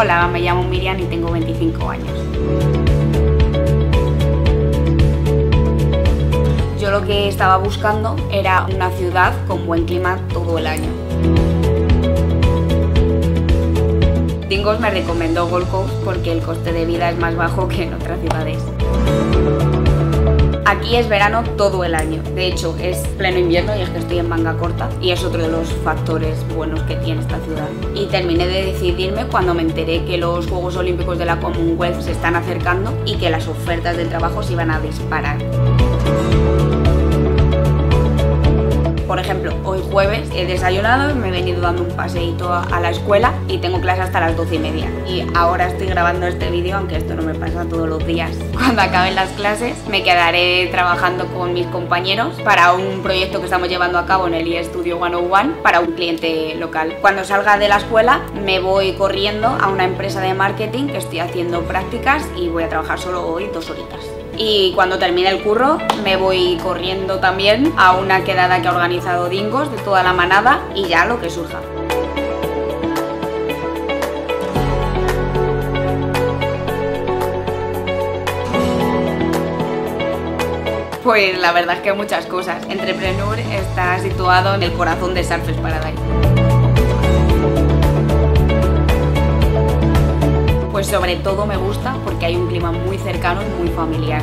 Hola, me llamo Miriam y tengo 25 años. Yo lo que estaba buscando era una ciudad con buen clima todo el año. Dingoos me recomendó Gold Coast porque el coste de vida es más bajo que en otras ciudades. Aquí es verano todo el año, de hecho es pleno invierno y es que estoy en manga corta y es otro de los factores buenos que tiene esta ciudad. Y terminé de decidirme cuando me enteré que los Juegos Olímpicos de la Commonwealth se están acercando y que las ofertas del trabajo se iban a disparar. Por ejemplo, hoy jueves he desayunado, me he venido dando un paseíto a la escuela y tengo clase hasta las 12:30. Y ahora estoy grabando este vídeo, aunque esto no me pasa todos los días. Cuando acaben las clases me quedaré trabajando con mis compañeros para un proyecto que estamos llevando a cabo en el Studio 101 para un cliente local. Cuando salga de la escuela me voy corriendo a una empresa de marketing que estoy haciendo prácticas y voy a trabajar solo hoy 2 horitas. Y cuando termine el curro me voy corriendo también a una quedada que ha organizado Dingoos de toda la manada y ya lo que surja. Pues la verdad es que muchas cosas. Entrepreneur está situado en el corazón de Surfers Paradise. Pues sobre todo me gusta porque hay un clima muy cercano y muy familiar.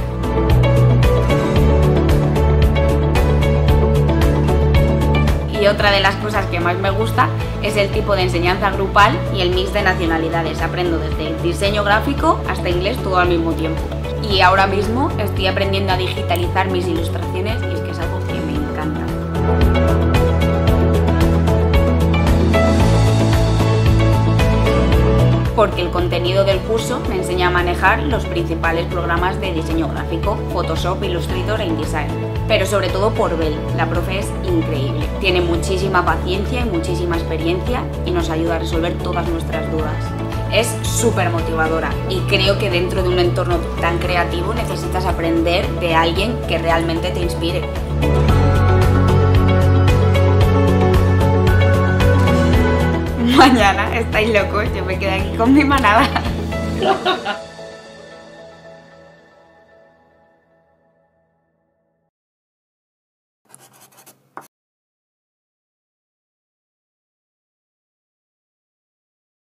Y otra de las cosas que más me gusta es el tipo de enseñanza grupal y el mix de nacionalidades. Aprendo desde el diseño gráfico hasta inglés todo al mismo tiempo. Y ahora mismo estoy aprendiendo a digitalizar mis ilustraciones y es que es algo que me encanta. Porque el contenido del curso me enseña a manejar los principales programas de diseño gráfico, Photoshop, Illustrator e InDesign. Pero sobre todo por Bel, la profe es increíble. Tiene muchísima paciencia y muchísima experiencia y nos ayuda a resolver todas nuestras dudas. Es súper motivadora y creo que dentro de un entorno tan creativo necesitas aprender de alguien que realmente te inspire. Mañana, estáis locos, yo me quedo aquí con mi manada.